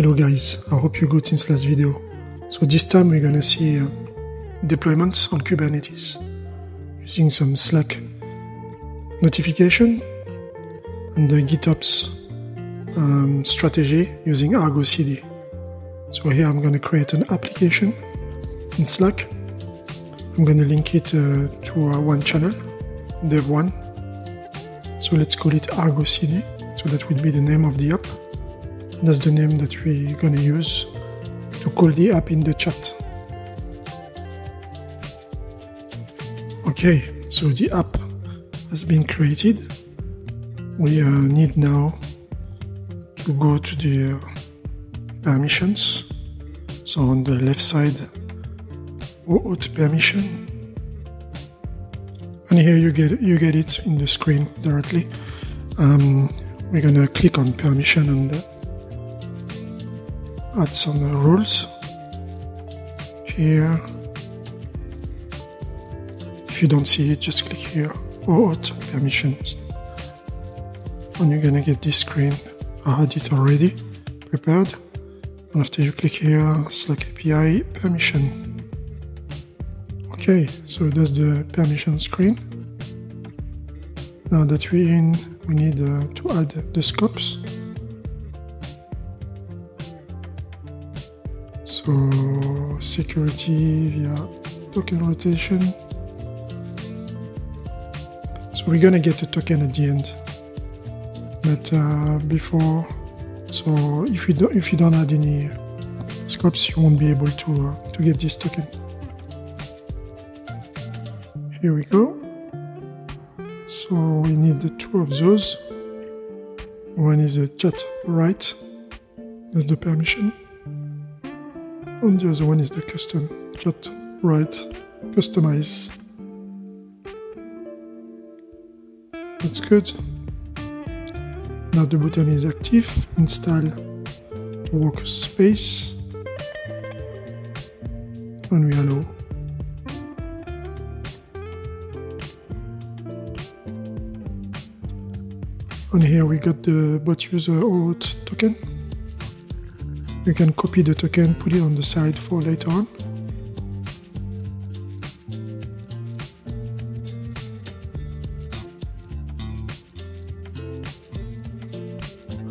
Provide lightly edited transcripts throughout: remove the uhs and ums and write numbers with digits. Hello guys, I hope you got since last video. So this time we're gonna see deployments on Kubernetes using some Slack notification and the GitOps strategy using Argo CD. So here I'm gonna create an application in Slack. I'm gonna link it to one channel, dev1. So let's call it Argo CD. So that will be the name of the app. That's the name that we're going to use to call the app in the chat. Okay, so the app has been created. We need now to go to the permissions. So on the left side, OAuth permission. And here you get it in the screen directly. We're going to click on permission and add some rules here. If you don't see it, just click here, OAuth permissions, and you're gonna get this screen. I had it already prepared, and after you click here, Slack API permission. Okay, so that's the permission screen. Now that we're in, we need to add the scopes. So security via token rotation. So we're gonna get a token at the end, but before, so if you don't add any scopes, you won't be able to get this token. Here we go. So we need the two of those. One is a chat write, that's the permission. And the other one is the custom chat write customize. That's good. Now the button is active. Install workspace. And we allow. And here we got the bot user OAuth token. You can copy the token, put it on the side for later on.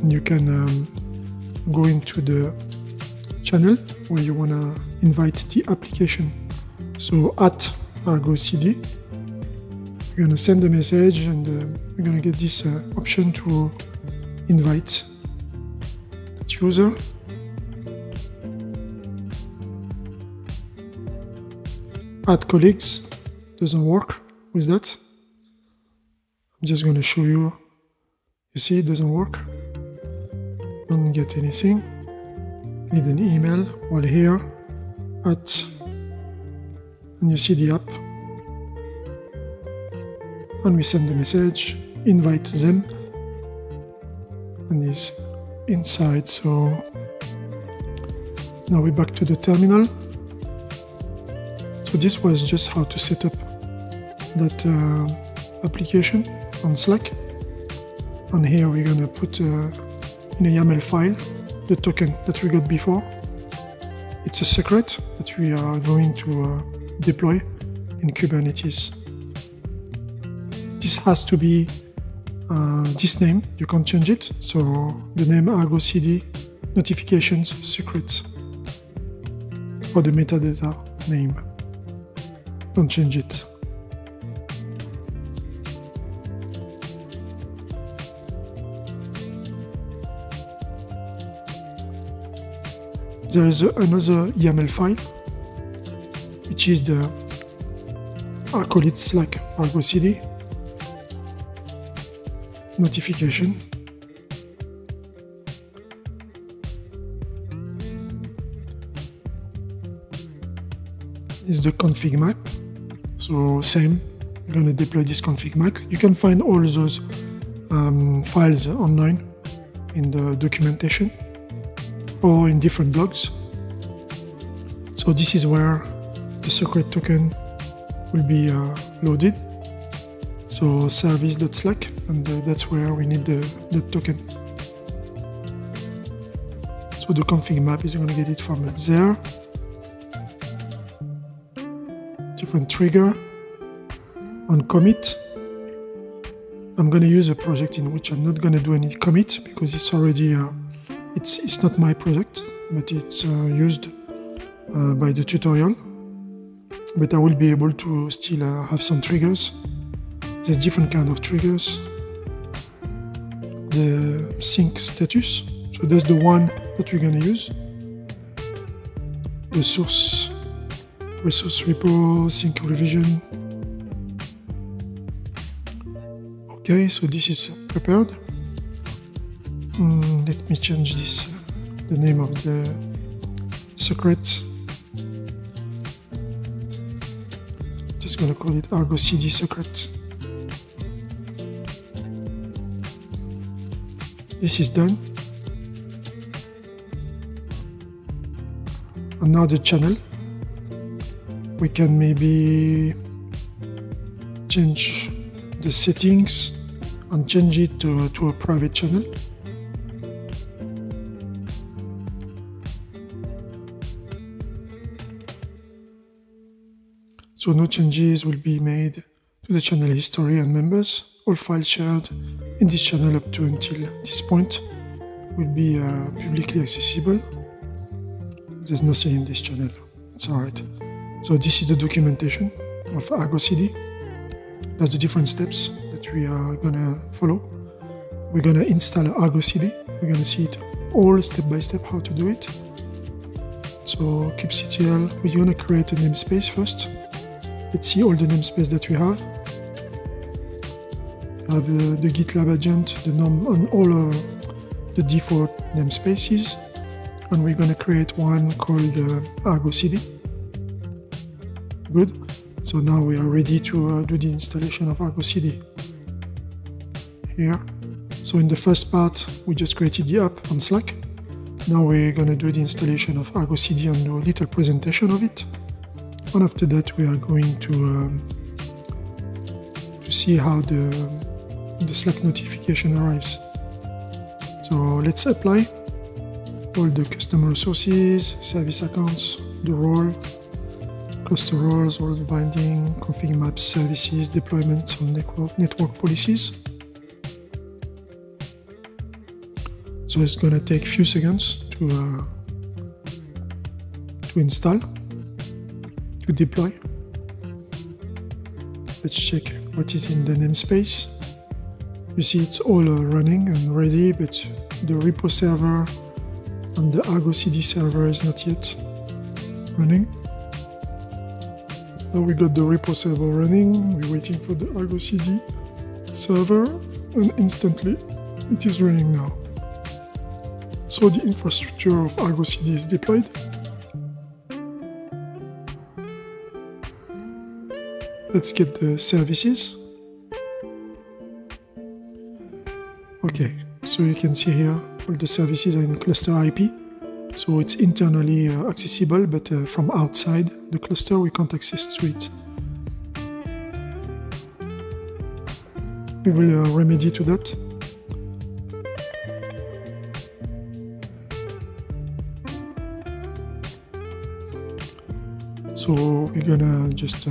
And you can go into the channel where you want to invite the application. So at Argo CD, you're going to send a message, and you're going to get this option to invite that user. Add colleagues doesn't work with that. I'm just going to show you. You see, it doesn't work. Don't get anything. Need an email while here. At, and you see the app. And we send the message, invite them, and it's inside. So now we're back to the terminal. So this was just how to set up that application on Slack. And here we're gonna put in a YAML file the token that we got before. It's a secret that we are going to deploy in Kubernetes. This has to be this name. You can't change it. So the name Argo CD notifications secret for the metadata name. Don't change it. There is another YAML file, which is the, I call it Slack Argo CD notification. Is the ConfigMap. So same, we're going to deploy this config map. You can find all those files online in the documentation or in different blogs. So this is where the secret token will be loaded. So service.slack, and that's where we need the token. So So the config map is going to get it from there. Different trigger on commit. I'm going to use a project in which I'm not going to do any commit because it's already it's not my project, but it's used by the tutorial. But I will be able to still have some triggers. There's different kind of triggers. The sync status, so that's the one that we're going to use. The source, resource repo, sync revision. Okay, so this is prepared. Let me change this, the name of the secret. Just going to call it Argo CD secret. This is done. And now the channel. We can maybe change the settings and change it to a private channel. So no changes will be made to the channel history and members. All files shared in this channel up to until this point will be publicly accessible. There's nothing in this channel, it's alright. So this is the documentation of Argo CD. That's the different steps that we are gonna follow. We're gonna install Argo CD. We're gonna see it all step by step how to do it. So kubectl, we're gonna create a namespace first. Let's see all the namespace that we have. We have the GitLab agent, the nom, and all the default namespaces. And we're gonna create one called Argo CD. Good. So now we are ready to do the installation of Argo CD here. So in the first part, we just created the app on Slack. Now we're going to do the installation of Argo CD and do a little presentation of it. And after that, we are going to see how the Slack notification arrives. So let's apply all the customer resources, service accounts, the role, cluster roles, role binding, config maps, services, deployment, and network policies. So it's going to take a few seconds to install, to deploy. Let's check what is in the namespace. You see it's all running and ready, but the repo server and the Argo CD server is not yet running. Now we got the repo server running, we're waiting for the Argo CD server, and instantly it is running now. So the infrastructure of Argo CD is deployed. Let's get the services. Okay, so you can see here all the services are in ClusterIP. So it's internally accessible, but from outside the cluster we can't access to it. We will remedy to that. So we're gonna just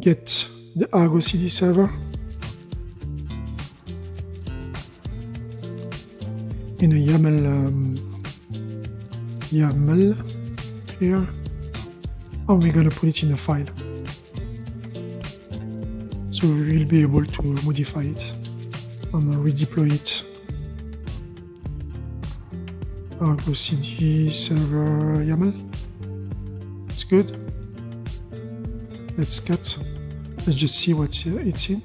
get the Argo CD server in a YAML, YAML here, and we're going to put it in a file, so we will be able to modify it and redeploy it. Argo CD server YAML, that's good. Let's cut, let's just see what it's in.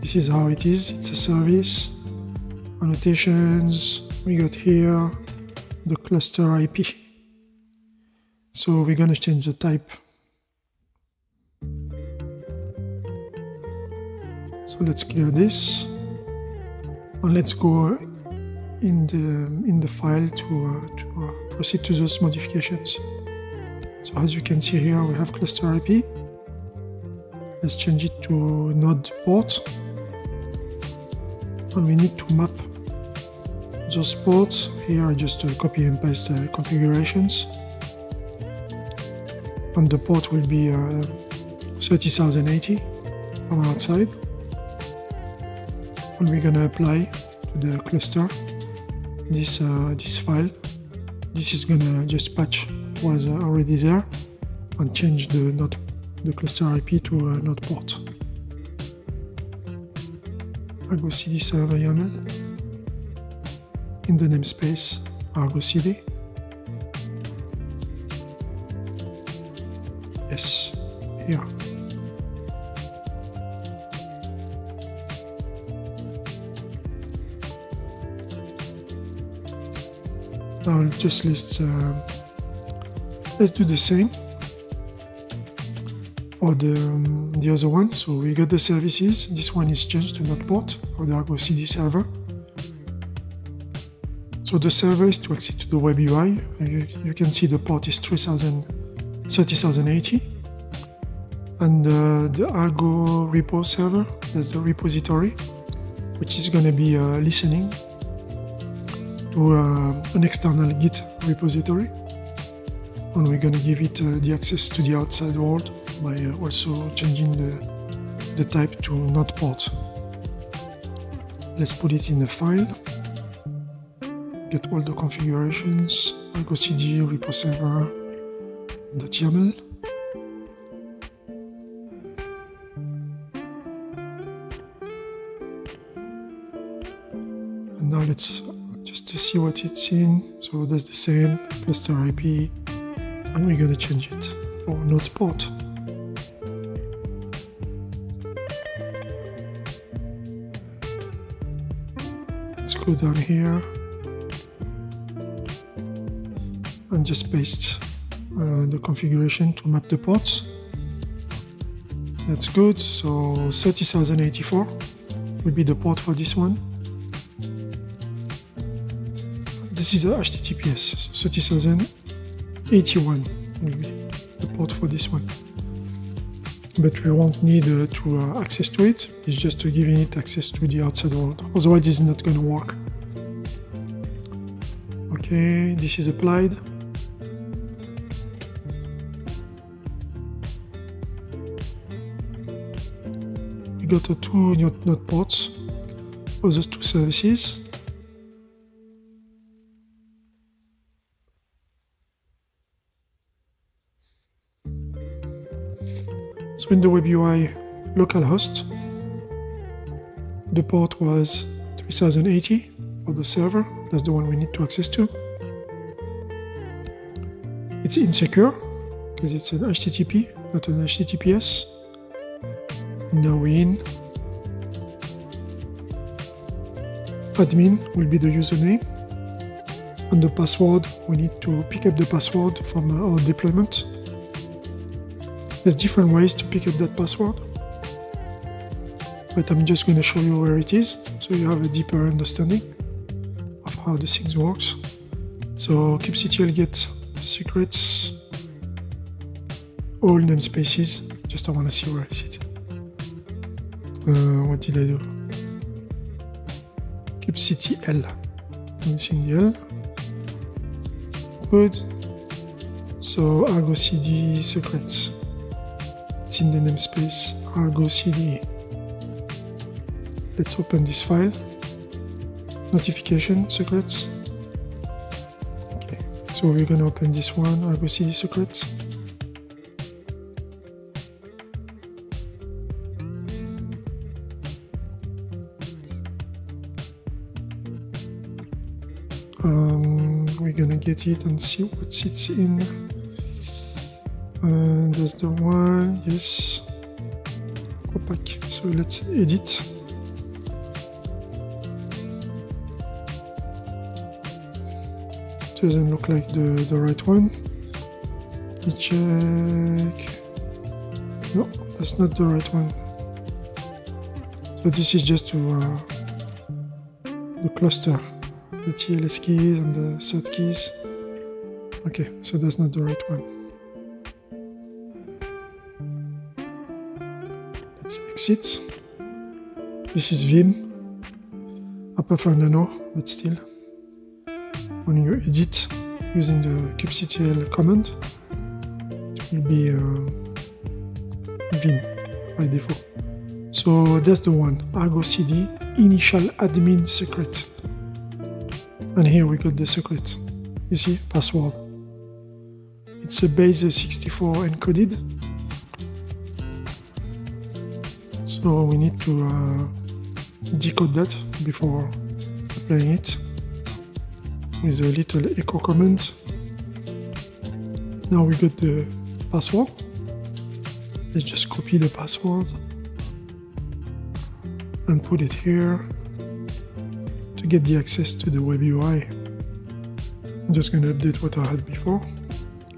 This is how it is, it's a service. Annotations, we got here the cluster IP. So we're gonna change the type. So let's clear this and let's go in the file to proceed to those modifications. So as you can see here, we have cluster IP. Let's change it to NodePort, and we need to map those ports. Here I just copy and paste configurations. And the port will be 30,080 from outside. And we're gonna apply to the cluster this file. This is gonna just patch what was already there and change the cluster IP to NodePort. Argo CD server YAML in the namespace Argo CD. Yes, here. Now just let's do the same for the other one. So we got the services. This one is changed to NodePort for the Argo CD server. So the server is to access to the web UI. You can see the port is 30,080, and the Argo repo server, that's the repository, which is going to be listening to an external Git repository, and we're going to give it the access to the outside world by also changing the type to NodePort. Let's put it in a file, get all the configurations, Argo CD repo server .yaml. And now let's just to see what it's in. So that's the same cluster IP, and we're gonna change it for NodePort. Let's go down here and just paste the configuration to map the ports. That's good. So 30,084 will be the port for this one. This is a HTTPS, so 30,081 will be the port for this one. But we won't need to access to it. It's just giving it access to the outside world. Otherwise, it's not going to work. Okay, this is applied. Got two node ports for those two services. So in the web UI localhost, the port was 3080 for the server. That's the one we need to access to. It's insecure because it's an HTTP, not an HTTPS. Now we're in. Admin will be the username, and the password, we need to pick up the password from our deployment. There's different ways to pick up that password, but I'm just going to show you where it is so you have a deeper understanding of how the things works. So kubectl get secrets all namespaces. Just I want to see where is it. What did I do? kubectl. Missing the L. Good. So Argo CD secret. It's in the namespace Argo CD. Let's open this file. Notification secrets. Okay. So we're gonna open this one. Argo CD secret. We're gonna get it and see what it's in. That's the one, yes. Opaque. So let's edit. Doesn't look like the right one. Let me check. No, that's not the right one. So this is just to the cluster. The TLS keys and the cert keys. Okay, so that's not the right one. Let's exit. This is Vim. I prefer Nano, but still, when you edit using the kubectl command, it will be vim by default. So that's the one, Argo CD initial admin secret. And here we got the secret, you see, password. It's a base 64 encoded. So we need to decode that before applying it with a little echo command. Now we got the password. Let's just copy the password and put it here to get the access to the web UI. I'm just going to update what I had before,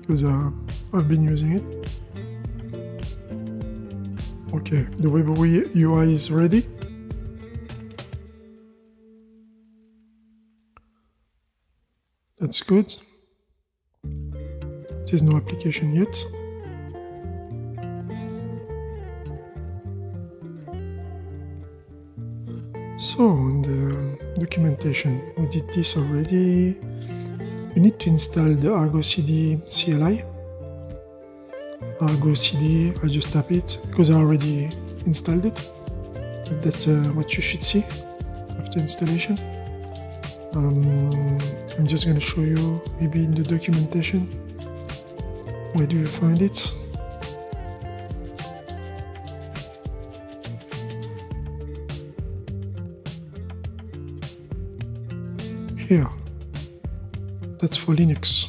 because I've been using it. Okay, the web UI is ready. That's good. There's no application yet. So, in the documentation, we did this already. You need to install the Argo CD CLI. Argo CD, I just tap it because I already installed it. But that's what you should see after installation. I'm just going to show you maybe in the documentation. Where do you find it? Here. That's for Linux,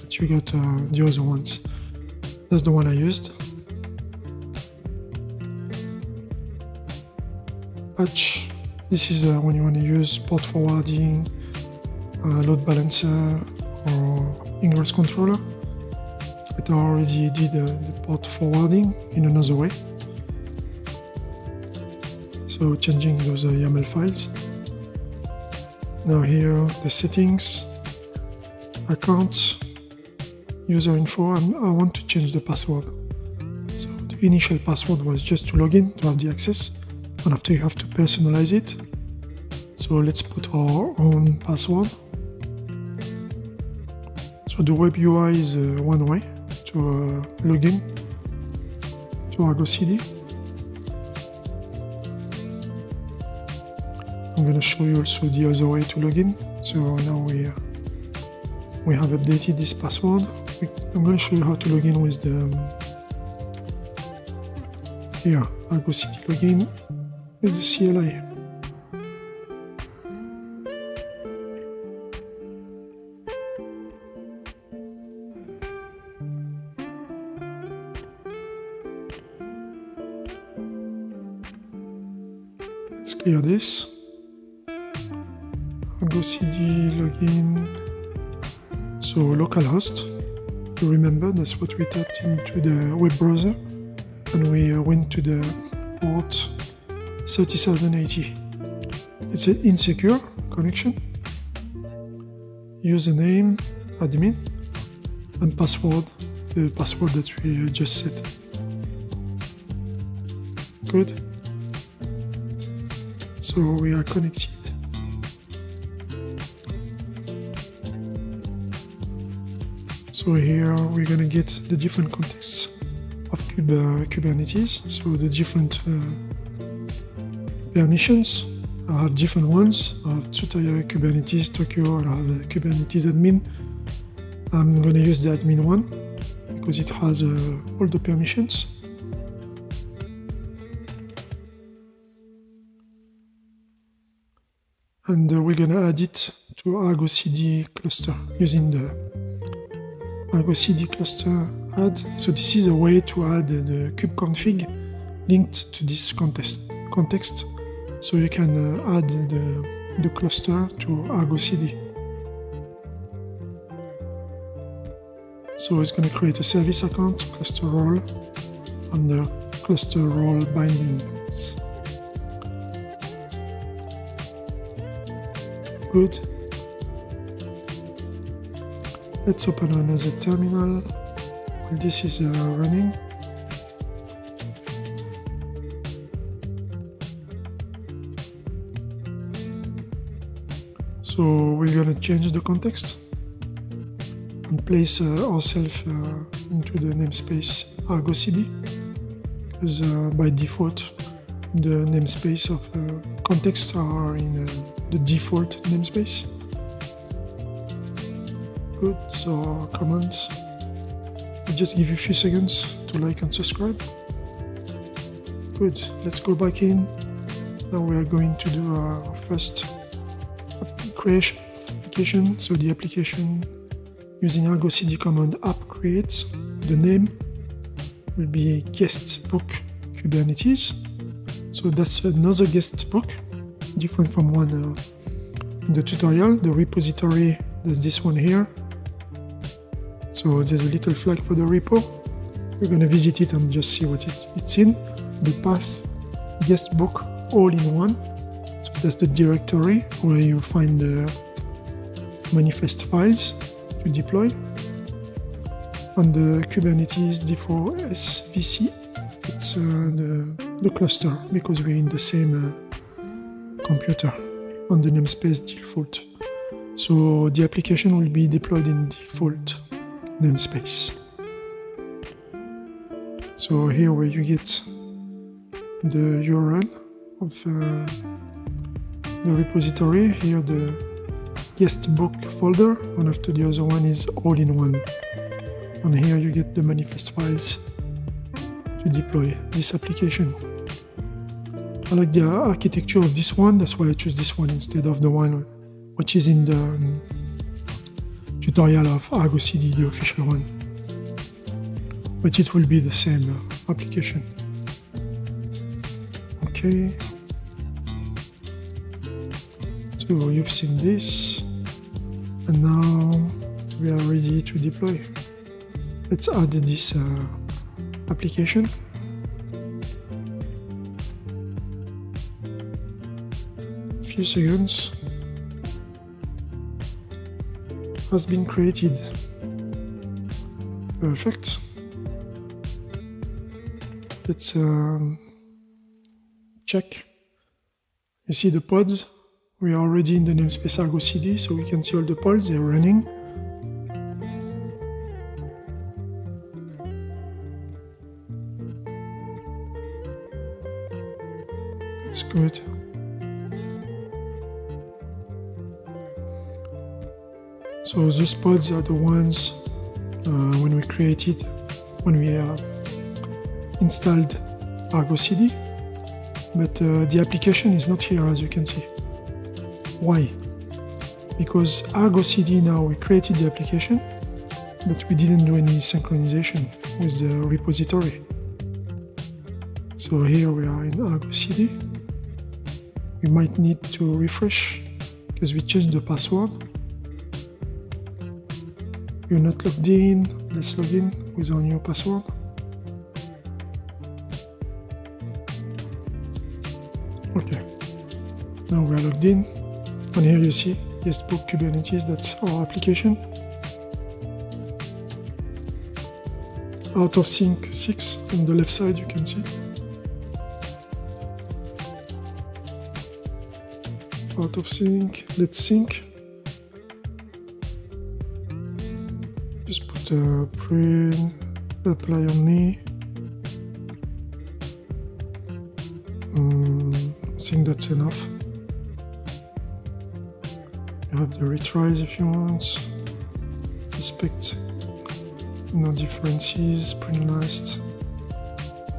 but you got the other ones. That's the one I used. Patch. This is when you want to use port forwarding, load balancer, or ingress controller. But I already did the port forwarding in another way. So changing those YAML files. Now here the settings, account, user info, and I want to change the password. So the initial password was just to log in to have the access, and after you have to personalize it. So let's put our own password. So the web UI is one way to log in to Argo CD. I'm going to show you also the other way to log in. So now we have updated this password. I'm going to show you how to log in with the here Argo CD login with the CLI. Let's clear this. Argo CD login. So localhost, you remember that's what we tapped into the web browser, and we went to the port 30,080. It's an insecure connection. Username, admin, and password, the password that we just set. Good. So we are connected. So here we're going to get the different contexts of Kubernetes, so the different permissions. I have different ones, I have Tsutaya Kubernetes Tokyo, and I have Kubernetes admin. I'm going to use the admin one because it has all the permissions. And we're going to add it to Argo CD cluster using the Argo CD cluster add. So this is a way to add the kubeconfig linked to this context. So you can add the cluster to Argo CD. So it's going to create a service account, cluster role, and the cluster role bindings. Good. Let's open another terminal. This is running. So So we're going to change the context and place ourselves into the namespace Argo CD, because by default the namespace of contexts are in the default namespace. Good, so our comments. I'll just give you a few seconds to like and subscribe. Good, let's go back in. Now we are going to do our first creation application. So the application using Argo CD command app create. The name will be Guestbook Kubernetes. So that's another Guestbook, different from one in the tutorial. The repository, there's this one here. So there's a little flag for the repo. We're going to visit it and just see what it's in. The path Guestbook all in one. So that's the directory where you find the manifest files to deploy. On the Kubernetes default SVC, it's the cluster, because we're in the same computer on the namespace default. So the application will be deployed in default namespace. So here where you get the URL of the repository, here the Guestbook folder, and after the other one is all in one, and here you get the manifest files to deploy this application. I like the architecture of this one, that's why I chose this one instead of the one which is in the tutorial of Argo CD, the official one, but it will be the same application. Okay, so you've seen this, and now we are ready to deploy. Let's add this application. A few seconds. Has been created. Perfect. Let's check. You see the pods? We are already in the namespace Argo CD, so we can see all the pods, they are running. That's good. So those pods are the ones when we installed Argo CD, but the application is not here, as you can see. Why? Because Argo CD, now we created the application, but we didn't do any synchronization with the repository. So here we are in Argo CD. We might need to refresh because we changed the password. You're not logged in, let's log in with our new password. Okay, now we are logged in, and here you see Guestbook Kubernetes, that's our application. Out of sync 6 on the left side, you can see. Out of sync, let's sync. Just put a print, apply on me. I think that's enough. You have the retries if you want. Respect no differences, print last.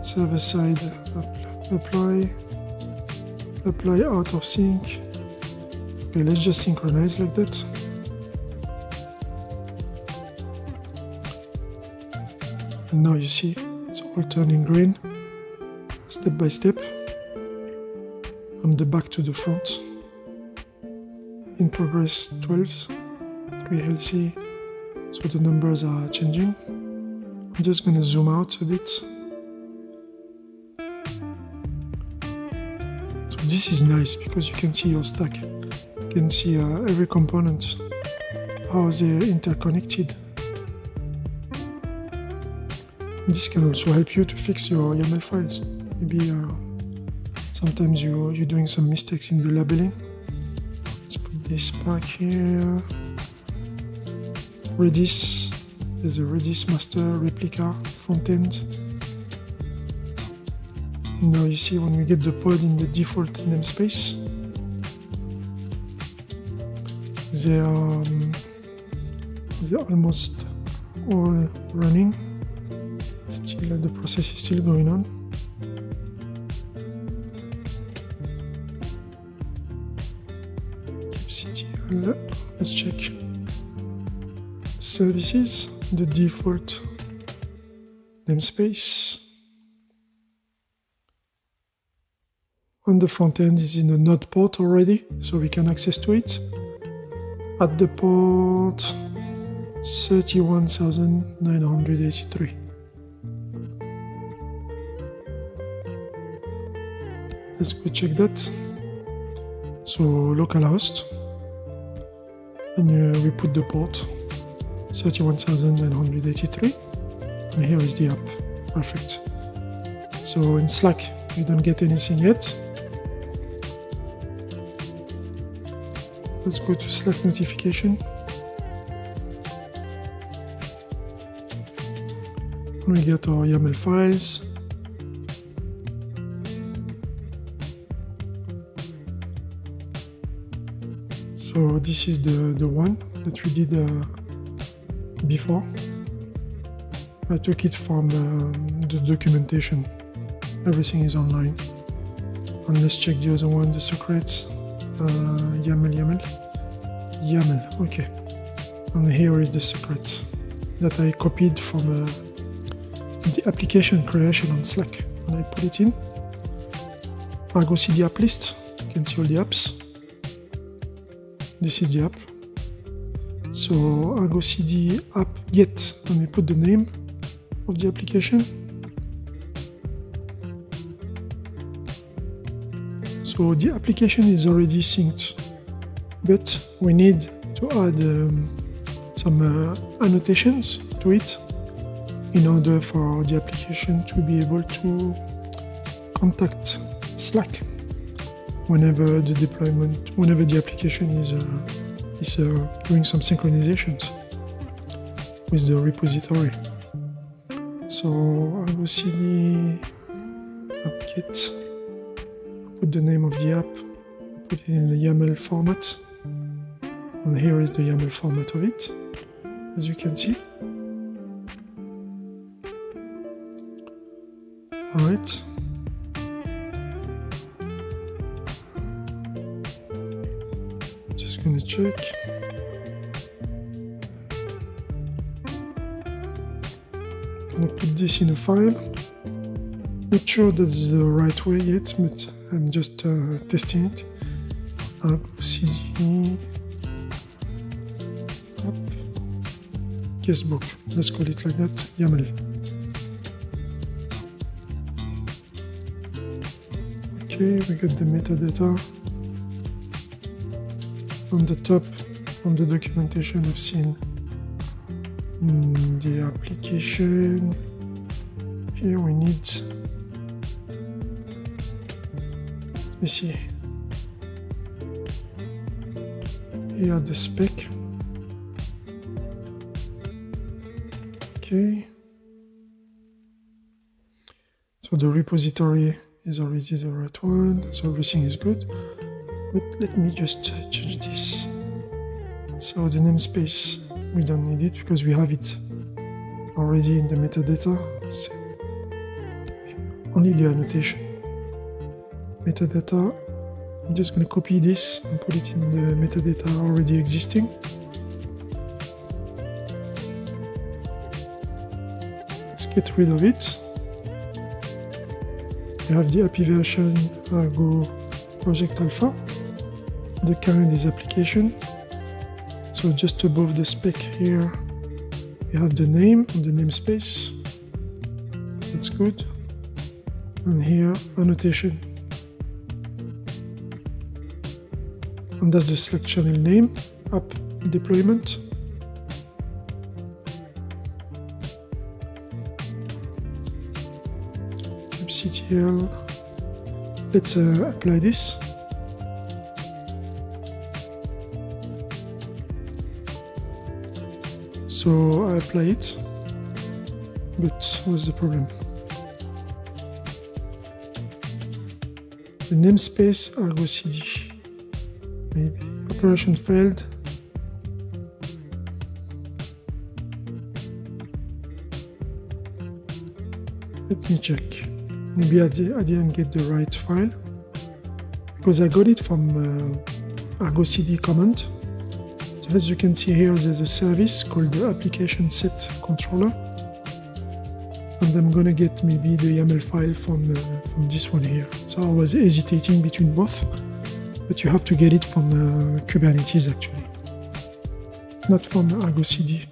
Server side, apply. Apply out of sync. Okay, let's just synchronize like that. And now you see it's all turning green, step by step, from the back to the front. In progress 12, 3 healthy, so the numbers are changing. I'm just going to zoom out a bit. So this is nice because you can see your stack, you can see every component, how they're interconnected. This can also help you to fix your YAML files. Maybe sometimes you're doing some mistakes in the labeling. Let's put this back here. Redis, there's a Redis master replica frontend. Now you see when we get the pod in the default namespace, they're almost all running. Still, the process is still going on. kubectl, let's check. Services, the default namespace. On the front end is in the node port already, so we can access to it. At the port 31,983. Let's go check that. So localhost, and we put the port 31,983, and here is the app. Perfect. So in Slack we don't get anything yet. Let's go to Slack notification. We get our YAML files. So this is the one that we did before. I took it from the documentation. Everything is online. And let's check the other one, the secrets. YAML, okay. And here is the secret that I copied from the application creation on Slack, and I put it in Argo CD app list. You can see all the apps. This is the app. So Argo CD app get, and we put the name of the application. So the application is already synced, but we need to add some annotations to it in order for the application to be able to contact Slack whenever the deployment, whenever the application is doing some synchronizations with the repository. So Argo CD app get. Put the name of the app, put it in the YAML format, and here is the YAML format of it, as you can see. Alright. Just gonna check. I'm gonna put this in a file. Not sure that's the right way yet, but I'm just testing it. Argo CD app Guestbook. Let's call it like that. YAML. Okay, we got the metadata. On the top, on the documentation, I've seen the application. Here we need. Let me see. Here the spec. Okay. So the repository is already the right one. So everything is good. But let me just change this. So the namespace, we don't need it because we have it already in the metadata. So only the annotation. Metadata, I'm just going to copy this and put it in the metadata already existing. Let's get rid of it. We have the API version Argo project alpha. The kind is application. So just above the spec here, we have the name and the namespace. That's good. And here, annotation. And that's the Slack channel name, app deployment. kubectl. Let's apply this. So I apply it, but what's the problem? The namespace Argo CD. Maybe operation failed. Let me check. Maybe I didn't get the right file, because I got it from Argo CD command. So as you can see here, there's a service called the ApplicationSet controller, and I'm gonna get maybe the YAML file from this one here. So I was hesitating between both, but you have to get it from Kubernetes actually, not from Argo CD.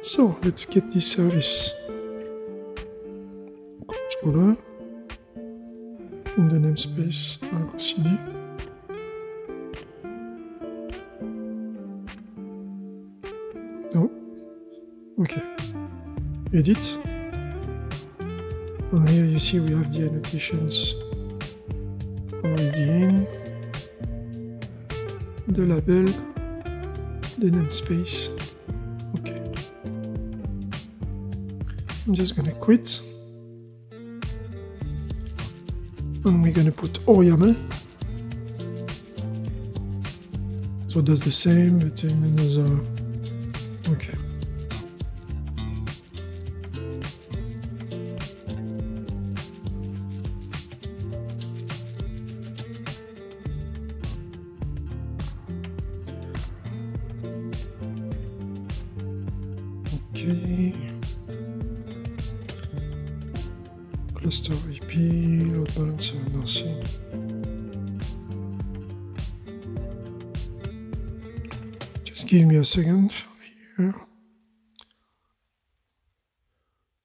So let's get this service. Controller in the namespace Argo CD. No. Okay. Edit. And here you see we have the annotations already in. The label. The namespace. Okay. I'm just gonna quit. And we're going to put ORYAML. So that's the same, but in another. Okay. Okay. ClusterIP. Balance and nothing. Just give me a second here.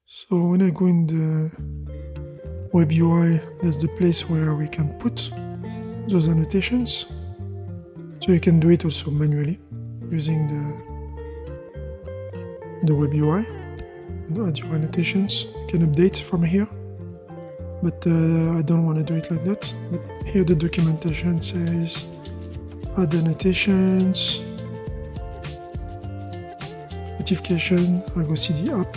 So when I go in the web UI, that's the place where we can put those annotations. So you can do it also manually using the web UI and add your annotations. You can update from here. But I don't want to do it like that. But here the documentation says add annotations, notification, Argo CD app,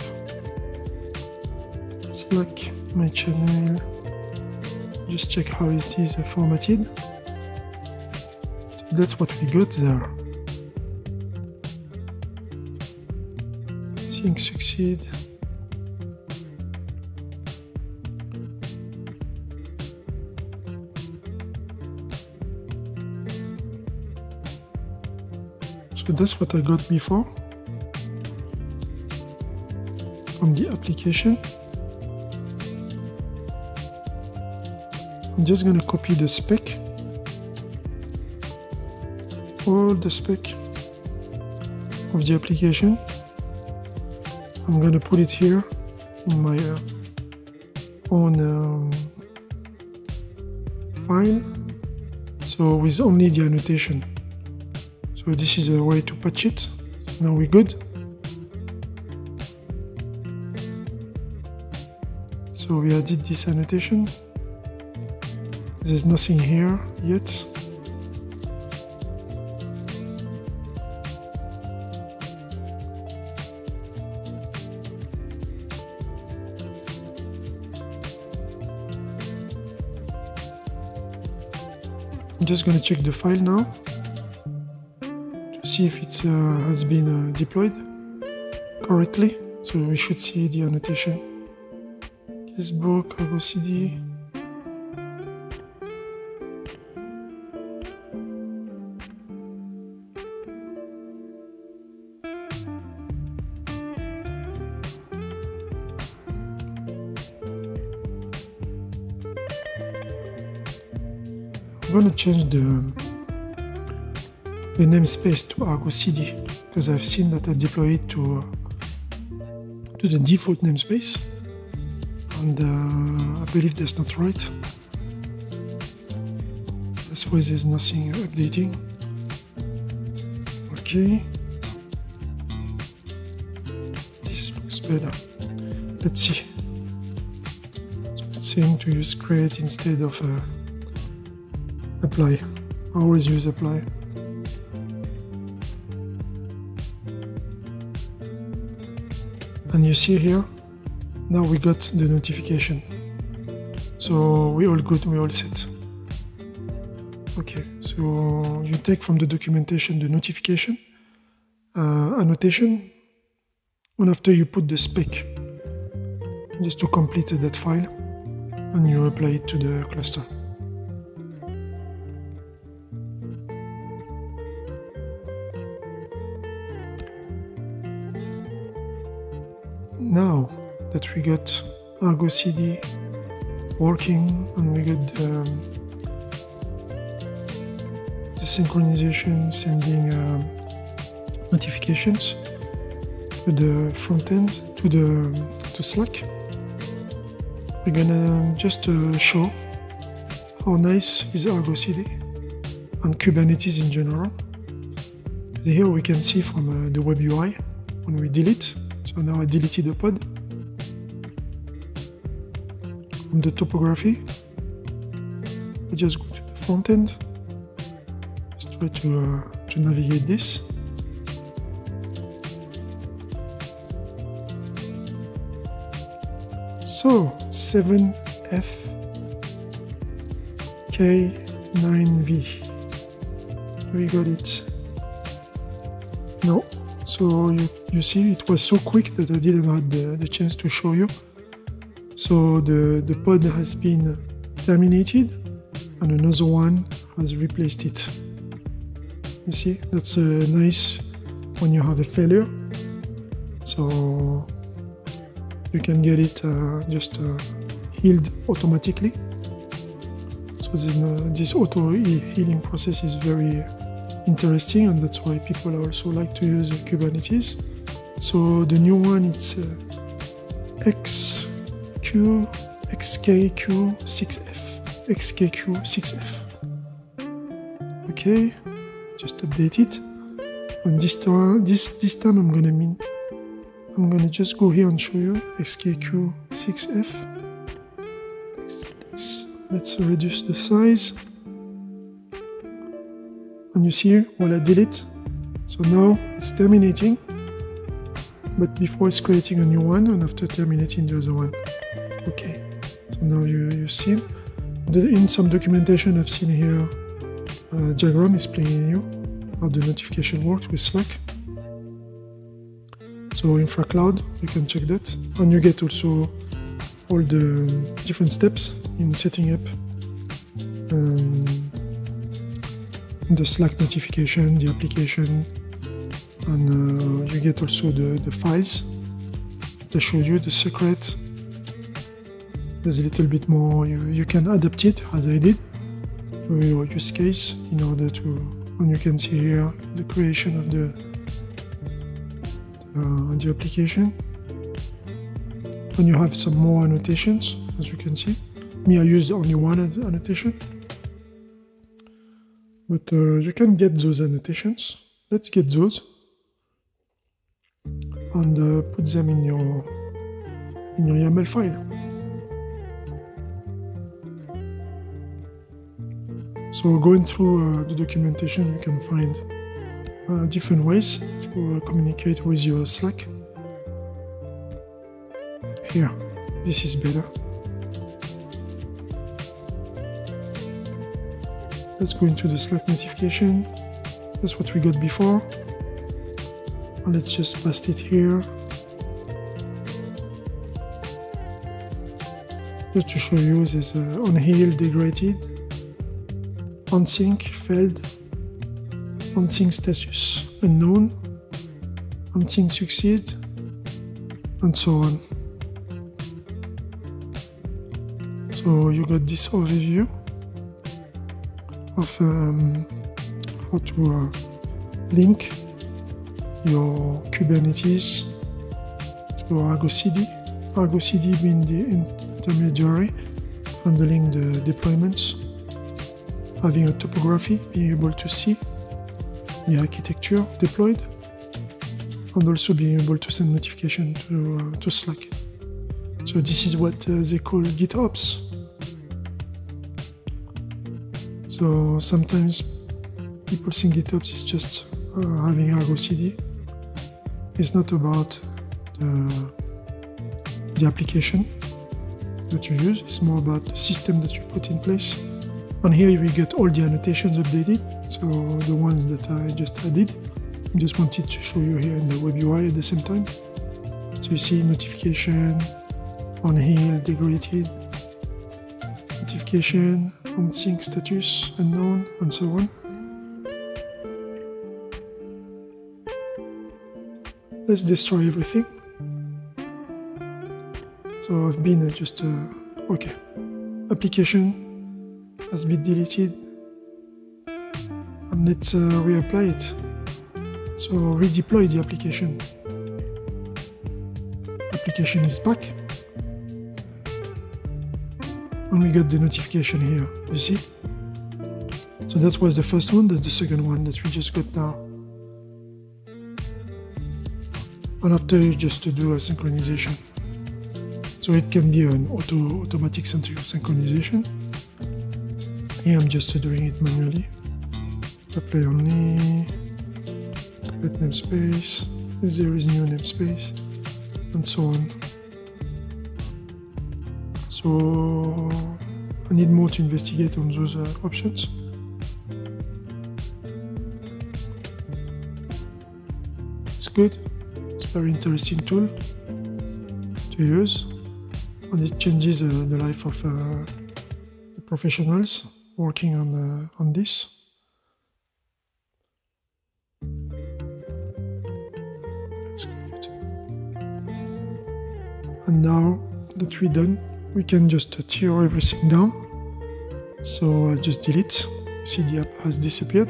Slack, my channel. Just check how it is formatted. So that's what we got there. Sync succeed. So that's what I got before from the application. I'm just going to copy the spec, all the spec of the application. I'm going to put it here in my own file, so with only the annotation. So this is a way to patch it. Now we're good. So we added this annotation. There's nothing here yet. I'm just going to check the file now. See if it has been deployed correctly. So we should see the annotation. Guestbook, Argo CD. I'm gonna change the namespace to Argo CD, because I've seen that I deploy it to the default namespace, and I believe that's not right. That's why there's nothing updating. Okay, this looks better. Let's see. So it's saying to use create instead of apply. I always use apply. And you see here, now we got the notification. So we all good, we all set. Okay, so you take from the documentation the notification, annotation, and after you put the spec just to complete that file, and you apply it to the cluster. Now that we got Argo CD working and we got the synchronization sending notifications to the front end, to Slack, we're gonna just show how nice is Argo CD and Kubernetes in general. And here we can see from the web UI when we delete. So now I deleted the pod from the topography. We just go to the front end. Let's try to navigate this. So 7FK9V. We got it. No. So you see it was so quick that I didn't have the chance to show you. So the pod has been terminated and another one has replaced it. You see, that's nice when you have a failure. So you can get it just healed automatically. So this auto healing process is very interesting, and that's why people also like to use Kubernetes. So the new one, it's XKQ6F. Okay, just update it. And this time I'm gonna just go here and show you XKQ6F. Let's reduce the size. And you see when I delete, so now it's terminating, but before it's creating a new one and after terminating the other one. Okay, so now you've seen, in some documentation I've seen here, diagram explaining you how the notification works with Slack. So InfraCloud, you can check that, and you get also all the different steps in setting up the Slack notification, the application, and you get also the files that I showed you, the secret. There's a little bit more, you can adapt it as I did to your use case in order to, and you can see here the creation of the application. And you have some more annotations, as you can see. Me, I used only one annotation. But you can get those annotations. Let's get those and put them in your YAML file. So going through the documentation, you can find different ways to communicate with your Slack. Here, this is better. Let's go into the Slack notification. That's what we got before. And let's just paste it here. Just to show you, there's unhealed, degraded, unsync, failed, unsync status, unknown, unsync succeed, and so on. So you got this overview of how to link your Kubernetes to Argo CD. Argo CD being the intermediary handling the deployments, having a topography, being able to see the architecture deployed, and also being able to send notification to Slack. So this is what they call GitOps. So sometimes people think GitOps is just having Argo CD. It's not about the the application that you use. It's more about the system that you put in place. On here, we get all the annotations updated, so the ones that I just added. I just wanted to show you here in the web UI at the same time. So you see notification on here, degraded, notification on sync status, unknown, and so on. Let's destroy everything. So I've been just, okay, application has been deleted, and let's reapply it. So redeploy the application. Application is back, and we got the notification here, you see? So that was the first one, that's the second one that we just got now. And after you just to do a synchronization. So it can be an automatic synchronization. Here I'm just doing it manually. Apply only, let namespace, if there is new namespace, and so on. So I need more to investigate on those options. It's good, it's a very interesting tool to use, and it changes the life of the professionals working on this. That's great. And now that we're done, we can just tear everything down. So just delete. You see the app has disappeared.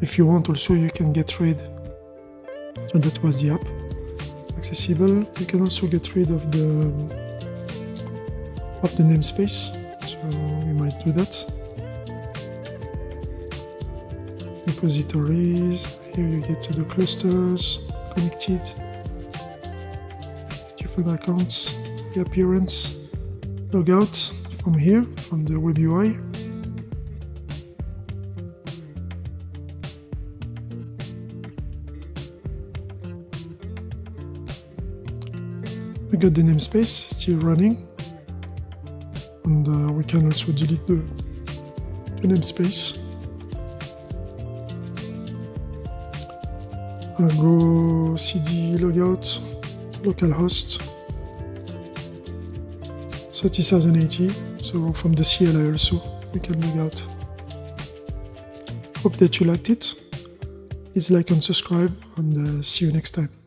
If you want also, you can get rid. So that was the app accessible. You can also get rid of the namespace. So we might do that. Repositories, here you get to the clusters, connected, different accounts, the appearance, logout from here, from the web UI. We got the namespace still running. And we can also delete the namespace. Argo CD logout, localhost 30,080. So from the CLI also we can log out. Hope that you liked it. Please like and subscribe, and see you next time.